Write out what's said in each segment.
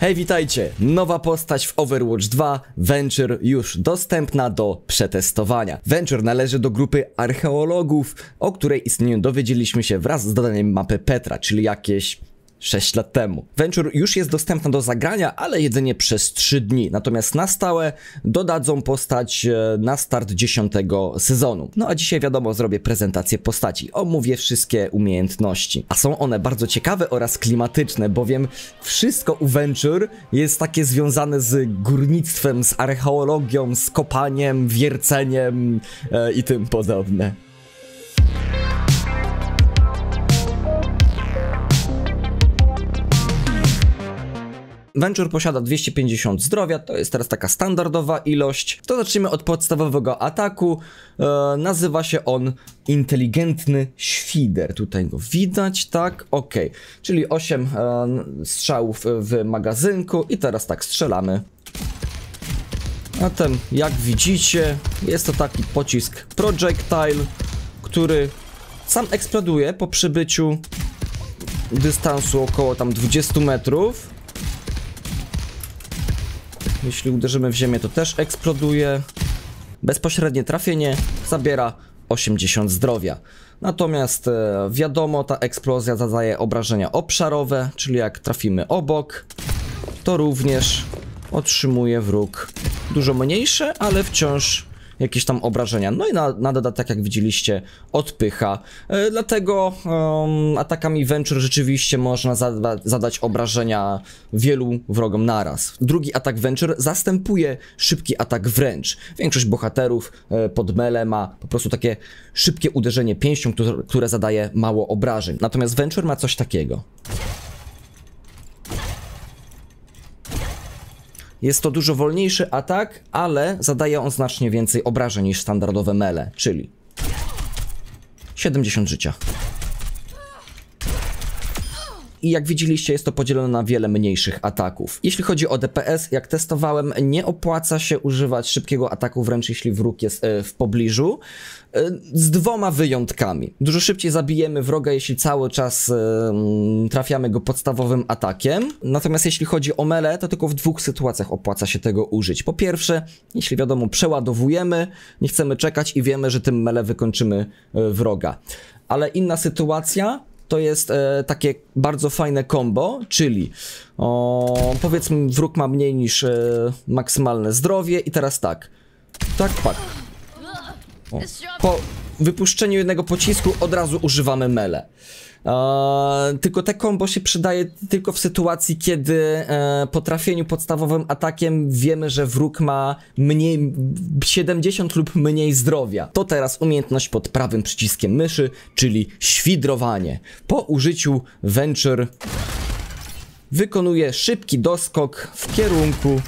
Hej, witajcie! Nowa postać w Overwatch 2, Venture, już dostępna do przetestowania. Venture należy do grupy archeologów, o której istnieniu dowiedzieliśmy się wraz z dodaniem mapy Petra, czyli jakieś 6 lat temu. Venture już jest dostępna do zagrania, ale jedynie przez 3 dni. Natomiast na stałe dodadzą postać na start 10. sezonu. No a dzisiaj wiadomo, zrobię prezentację postaci. Omówię wszystkie umiejętności. A są one bardzo ciekawe oraz klimatyczne, bowiem wszystko u Venture jest takie związane z górnictwem, z archeologią, z kopaniem, wierceniem i tym podobne. Venture posiada 250 zdrowia, to jest teraz taka standardowa ilość. To zacznijmy od podstawowego ataku. Nazywa się on Inteligentny Świder. Tutaj go widać, tak? Ok. Czyli 8 strzałów w magazynku i teraz tak strzelamy. Zatem jak widzicie, jest to taki pocisk Projectile, który sam eksploduje po przybyciu dystansu około tam 20 metrów. Jeśli uderzymy w ziemię, to też eksploduje. Bezpośrednie trafienie zabiera 80 zdrowia. Natomiast wiadomo, ta eksplozja zadaje obrażenia obszarowe, czyli jak trafimy obok, to również otrzymuje wróg dużo mniejsze, ale wciąż jakieś tam obrażenia. No i na dodatek, jak widzieliście, odpycha. Dlatego atakami Venture rzeczywiście można zadać obrażenia wielu wrogom naraz. Drugi atak Venture zastępuje szybki atak wręcz. Większość bohaterów pod mele ma po prostu takie szybkie uderzenie pięścią, które zadaje mało obrażeń. Natomiast Venture ma coś takiego. Jest to dużo wolniejszy atak, ale zadaje on znacznie więcej obrażeń niż standardowe melee, czyli 70 życia. I jak widzieliście, jest to podzielone na wiele mniejszych ataków. Jeśli chodzi o DPS, jak testowałem, nie opłaca się używać szybkiego ataku wręcz, jeśli wróg jest w pobliżu, z dwoma wyjątkami. Dużo szybciej zabijemy wroga, jeśli cały czas trafiamy go podstawowym atakiem. Natomiast jeśli chodzi o melee, to tylko w dwóch sytuacjach opłaca się tego użyć. Po pierwsze, jeśli wiadomo, przeładowujemy, nie chcemy czekać i wiemy, że tym melee wykończymy wroga. Ale inna sytuacja to jest takie bardzo fajne combo, czyli powiedzmy wróg ma mniej niż maksymalne zdrowie i teraz tak. Tak, pak. Po wypuszczeniu jednego pocisku od razu używamy mele. Tylko te combo się przydaje tylko w sytuacji, kiedy po trafieniu podstawowym atakiem wiemy, że wróg ma mniej 70 lub mniej zdrowia. To teraz umiejętność pod prawym przyciskiem myszy, czyli świdrowanie. Po użyciu Venture wykonuje szybki doskok w kierunku,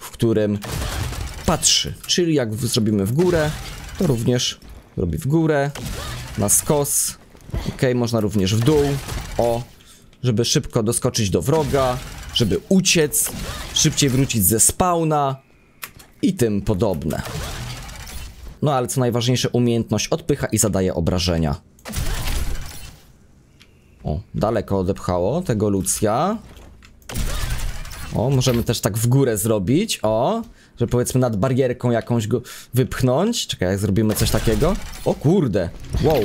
w którym patrzy. Czyli jak zrobimy w górę, to również robi w górę, na skos. Ok, można również w dół, żeby szybko doskoczyć do wroga, żeby uciec, szybciej wrócić ze spawna i tym podobne. No ale co najważniejsze, umiejętność odpycha i zadaje obrażenia. Daleko odepchało tego Lucja. Możemy też tak w górę zrobić, że powiedzmy nad barierką jakąś go wypchnąć. Czekaj, jak zrobimy coś takiego. O kurde, wow.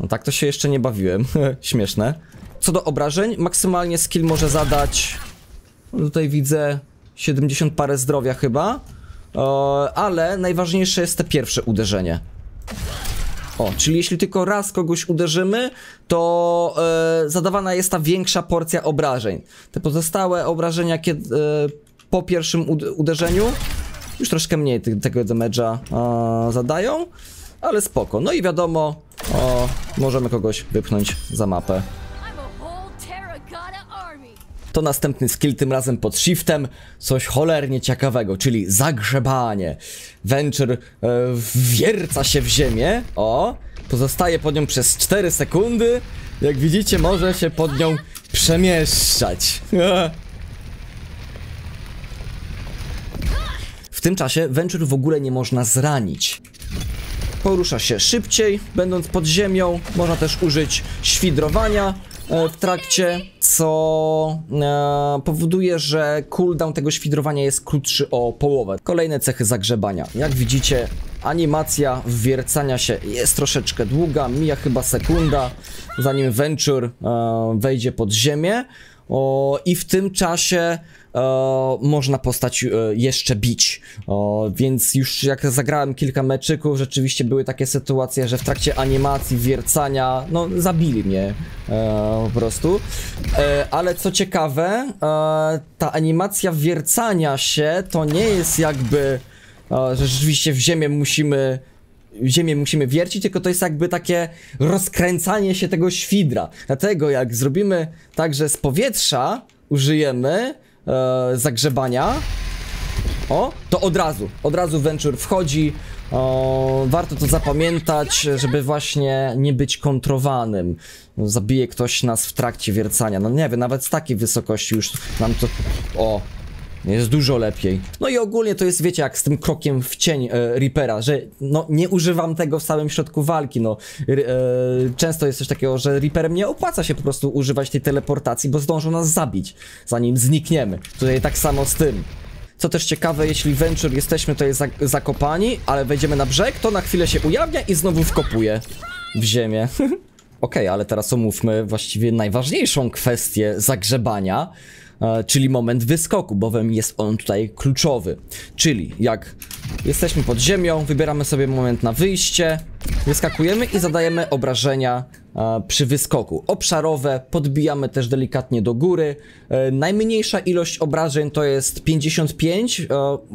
No tak to się jeszcze nie bawiłem, śmieszne. Co do obrażeń, maksymalnie skill może zadać, tutaj widzę 70 parę zdrowia chyba, ale najważniejsze jest te pierwsze uderzenie. Czyli jeśli tylko raz kogoś uderzymy, to zadawana jest ta większa porcja obrażeń. Te pozostałe obrażenia kiedy, po pierwszym uderzeniu już troszkę mniej tego damage'a zadają, ale spoko. No i wiadomo, możemy kogoś wypchnąć za mapę. To następny skill, tym razem pod shiftem, coś cholernie ciekawego, czyli zagrzebanie. Venture wwierca się w ziemię, pozostaje pod nią przez 4 sekundy. Jak widzicie, może się pod nią przemieszczać. W tym czasie Venture w ogóle nie można zranić. Porusza się szybciej, będąc pod ziemią, można też użyć świdrowania, w trakcie, co powoduje, że cooldown tego świdrowania jest krótszy o połowę. Kolejne cechy zagrzebania. Jak widzicie, animacja wwiercania się jest troszeczkę długa, mija chyba sekunda, zanim Venture wejdzie pod ziemię. I w tym czasie można postać jeszcze bić, więc już jak zagrałem kilka meczyków, rzeczywiście były takie sytuacje, że w trakcie animacji, wiercania, no zabili mnie po prostu. Ale co ciekawe, ta animacja wiercania się to nie jest jakby, że rzeczywiście w ziemię musimy... wiercić, tylko to jest jakby takie rozkręcanie się tego świdra. Dlatego jak zrobimy tak, że z powietrza użyjemy zagrzebania, o, to od razu Venture wchodzi. Warto to zapamiętać, żeby właśnie nie być kontrowanym. Zabije ktoś nas w trakcie wiercania. No nie wiem, nawet z takiej wysokości już nam to... O! Jest dużo lepiej. No i ogólnie to jest, wiecie, jak z tym krokiem w cień Reapera, że no nie używam tego w samym środku walki, no. Często jest coś takiego, że Reaperem nie opłaca się po prostu używać tej teleportacji, bo zdążą nas zabić, zanim znikniemy. Tutaj tak samo z tym. Co też ciekawe, jeśli Venture jesteśmy tutaj zakopani, ale wejdziemy na brzeg, to na chwilę się ujawnia i znowu wkopuje w ziemię. Okej, ale teraz omówmy właściwie najważniejszą kwestię zagrzebania, czyli moment wyskoku, bowiem jest on tutaj kluczowy. Czyli jak jesteśmy pod ziemią, wybieramy sobie moment na wyjście, wyskakujemy i zadajemy obrażenia przy wyskoku. Obszarowe, podbijamy też delikatnie do góry. Najmniejsza ilość obrażeń to jest 55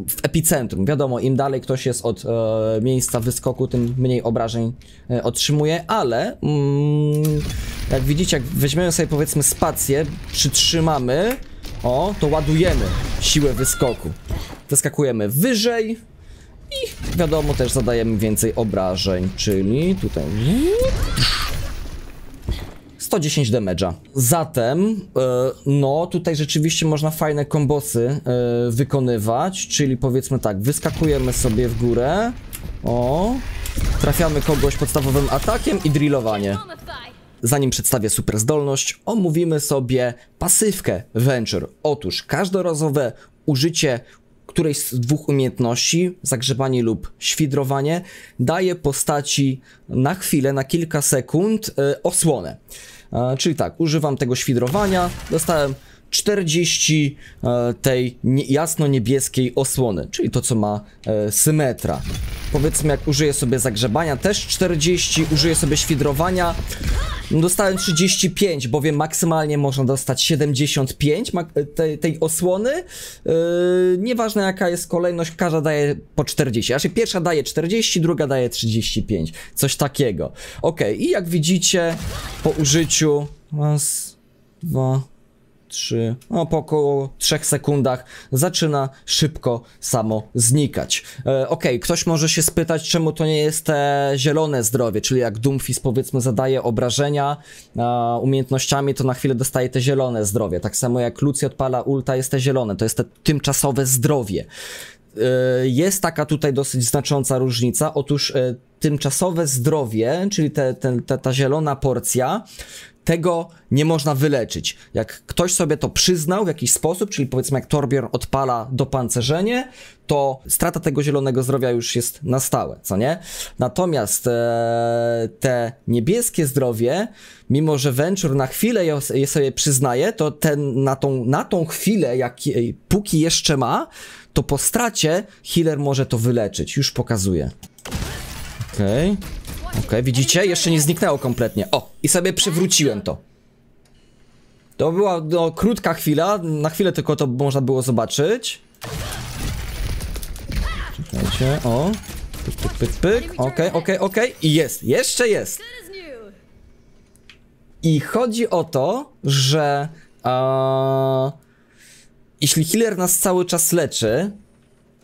w epicentrum. Wiadomo, im dalej ktoś jest od miejsca wyskoku, tym mniej obrażeń otrzymuje, ale jak widzicie, jak weźmiemy sobie powiedzmy spację, przytrzymamy, o, to ładujemy siłę wyskoku. Wyskakujemy wyżej i wiadomo, też zadajemy więcej obrażeń, czyli tutaj... 110 damage'a. Zatem, no tutaj rzeczywiście można fajne kombosy wykonywać, czyli powiedzmy tak, wyskakujemy sobie w górę, o, trafiamy kogoś podstawowym atakiem i drillowanie. Zanim przedstawię super zdolność, omówimy sobie pasywkę Venture. Otóż każdorazowe użycie którejś z dwóch umiejętności, zagrzebanie lub świdrowanie, daje postaci na chwilę, na kilka sekund osłonę. Czyli tak, używam tego świdrowania, dostałem 40 tej jasno-niebieskiej osłony, czyli to, co ma Symmetra. Powiedzmy, jak użyję sobie zagrzebania, też 40, użyję sobie świdrowania, dostałem 35, bowiem maksymalnie można dostać 75 tej osłony. Nieważne, jaka jest kolejność, każda daje po 40. Znaczy pierwsza daje 40, druga daje 35. Coś takiego. Ok, i jak widzicie, po użyciu... Raz, dwa... 3, no po około 3 sekundach zaczyna szybko samo znikać. Okej, ktoś może się spytać, czemu to nie jest te zielone zdrowie, czyli jak Doomfist powiedzmy zadaje obrażenia umiejętnościami, to na chwilę dostaje te zielone zdrowie. Tak samo jak Lucja odpala ulta, jest te zielone, to jest te tymczasowe zdrowie. Jest taka tutaj dosyć znacząca różnica, otóż tymczasowe zdrowie, czyli ta zielona porcja, tego nie można wyleczyć. Jak ktoś sobie to przyznał w jakiś sposób, czyli powiedzmy jak Torbjörn odpala dopancerzenie, to strata tego zielonego zdrowia już jest na stałe, co nie? Natomiast te niebieskie zdrowie, mimo że Venture na chwilę je sobie przyznaje, to ten, na tą chwilę, póki jeszcze ma, to po stracie healer może to wyleczyć. Już pokazuję. Okej. Okej, widzicie? Jeszcze nie zniknęło kompletnie. O, i sobie przywróciłem to. To była no, krótka chwila, na chwilę tylko to można było zobaczyć. Czekajcie, o. Pyk, pyk, pyk, pyk. Okej. I jest, jeszcze jest. I chodzi o to, że... jeśli healer nas cały czas leczy,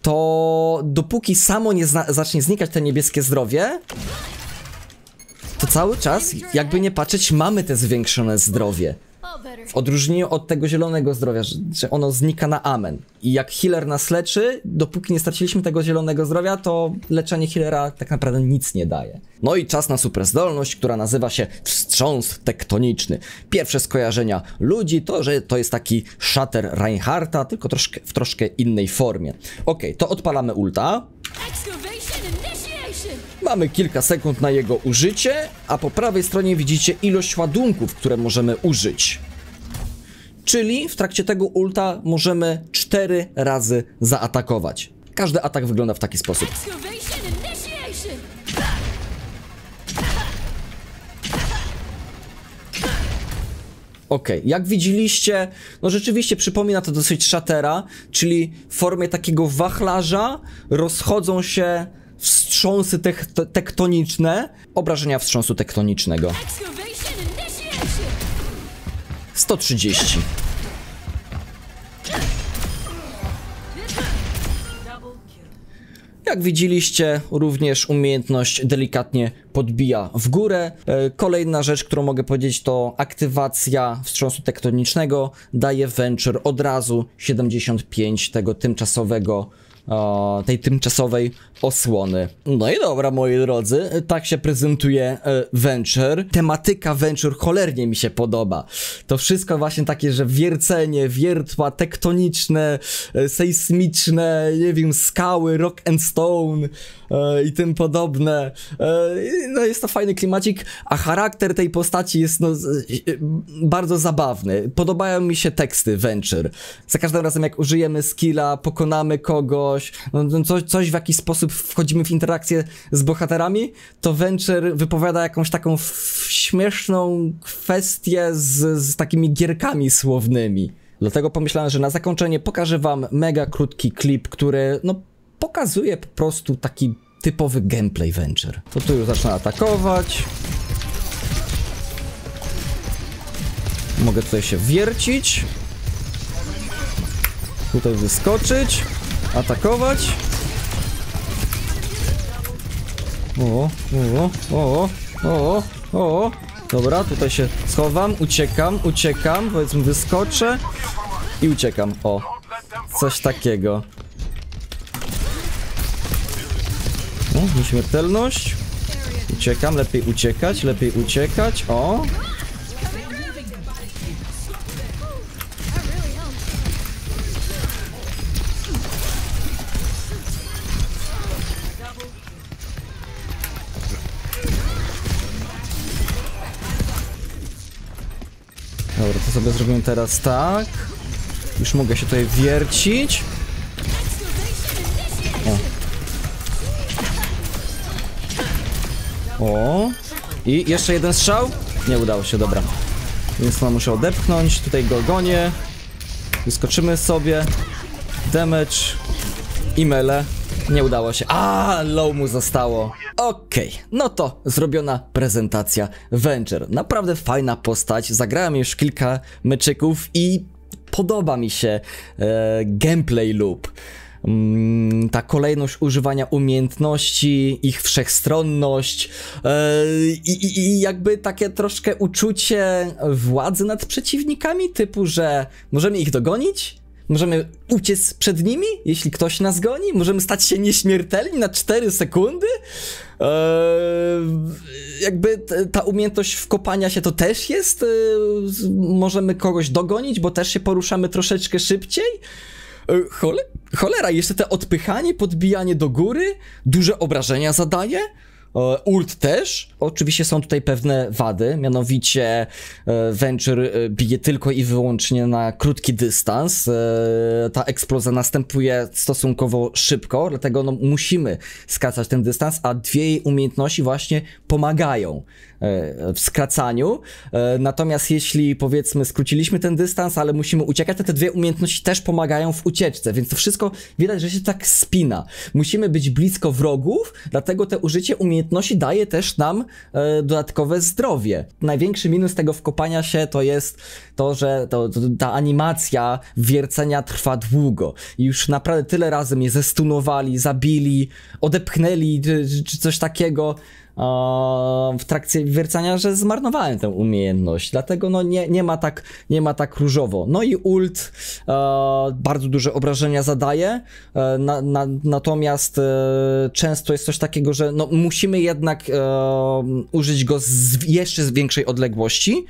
to dopóki samo nie zacznie znikać te niebieskie zdrowie, to cały czas, jakby nie patrzeć, mamy te zwiększone zdrowie. W odróżnieniu od tego zielonego zdrowia, że ono znika na amen. I jak healer nas leczy, dopóki nie straciliśmy tego zielonego zdrowia, to leczenie healera tak naprawdę nic nie daje. No i czas na superzdolność, która nazywa się wstrząs tektoniczny. Pierwsze skojarzenia ludzi to, że to jest taki shatter Reinhardta, tylko w troszkę innej formie. Okej, to odpalamy ulta. Mamy kilka sekund na jego użycie, a po prawej stronie widzicie ilość ładunków, które możemy użyć. Czyli w trakcie tego ulta możemy 4 razy zaatakować. Każdy atak wygląda w taki sposób. Okej, jak widzieliście, no rzeczywiście przypomina to dosyć Shattera, czyli w formie takiego wachlarza rozchodzą się wstrząsy tektoniczne, obrażenia wstrząsu tektonicznego. 130. Jak widzieliście, również umiejętność delikatnie podbija w górę. Kolejna rzecz, którą mogę powiedzieć, to aktywacja wstrząsu tektonicznego. Daje Venture od razu 75 tego tymczasowego, tej tymczasowej osłony. No i dobra, moi drodzy, tak się prezentuje Venture. Tematyka Venture cholernie mi się podoba. To wszystko właśnie takie, że wiercenie, wiertła tektoniczne, sejsmiczne, nie wiem, skały, rock and stone i tym podobne. No jest to fajny klimacik, a charakter tej postaci jest no, bardzo zabawny. Podobają mi się teksty Venture. Za każdym razem jak użyjemy skilla, pokonamy kogo, no coś w jakiś sposób wchodzimy w interakcję z bohaterami, to Venture wypowiada jakąś taką śmieszną kwestię z takimi gierkami słownymi. Dlatego pomyślałem, że na zakończenie pokażę wam mega krótki klip, który no pokazuje po prostu taki typowy gameplay Venture. To tu już zaczyna atakować. Mogę tutaj się wiercić. Tutaj wyskoczyć. Atakować. O. Dobra, tutaj się schowam, uciekam, powiedzmy wyskoczę i uciekam, o. Coś takiego. O, nieśmiertelność. Uciekam, lepiej uciekać, o. Dobra, to sobie zrobimy teraz tak. Już mogę się tutaj wiercić. O. I jeszcze jeden strzał. Nie udało się, dobra. Więc to muszę odepchnąć. Tutaj go gonię. Wyskoczymy sobie. Damage. I melee. Nie udało się. A, low mu zostało. Okej, no to zrobiona prezentacja Venture. Naprawdę fajna postać, zagrałem już kilka meczyków i podoba mi się gameplay loop. Ta kolejność używania umiejętności, ich wszechstronność i jakby takie troszkę uczucie władzy nad przeciwnikami, typu, że możemy ich dogonić. Możemy uciec przed nimi, jeśli ktoś nas goni? Możemy stać się nieśmiertelni na 4 sekundy? Jakby ta umiejętność wkopania się to też jest? Możemy kogoś dogonić, bo też się poruszamy troszeczkę szybciej? Cholera, jeszcze te odpychanie, podbijanie do góry? Duże obrażenia zadaje? Ult też. Oczywiście są tutaj pewne wady, mianowicie Venture bije tylko i wyłącznie na krótki dystans. Ta eksplozja następuje stosunkowo szybko, dlatego no, musimy skracać ten dystans, a dwie jej umiejętności właśnie pomagają w skracaniu. Natomiast jeśli powiedzmy skróciliśmy ten dystans, ale musimy uciekać, to te dwie umiejętności też pomagają w ucieczce, więc to wszystko widać, że się tak spina. Musimy być blisko wrogów, dlatego te użycie umiejętności daje też nam dodatkowe zdrowie. Największy minus tego wkopania się to jest to, że ta animacja wiercenia trwa długo. I już naprawdę tyle razy mnie zestunowali, zabili, odepchnęli czy coś takiego, w trakcie wiercania, że zmarnowałem tę umiejętność, dlatego no nie ma tak różowo. No i ult bardzo duże obrażenia zadaje, natomiast często jest coś takiego, że no, musimy jednak użyć go z jeszcze większej odległości,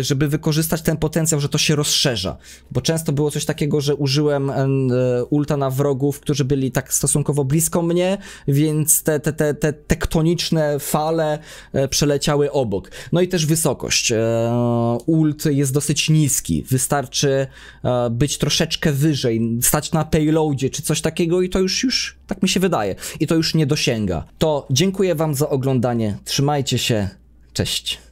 żeby wykorzystać ten potencjał, że to się rozszerza. Bo często było coś takiego, że użyłem ulta na wrogów, którzy byli tak stosunkowo blisko mnie, więc te tektoniczne fale przeleciały obok. No i też wysokość. Ult jest dosyć niski. Wystarczy być troszeczkę wyżej, stać na payloadzie czy coś takiego i to już tak mi się wydaje. I to już nie dosięga. To dziękuję wam za oglądanie. Trzymajcie się. Cześć.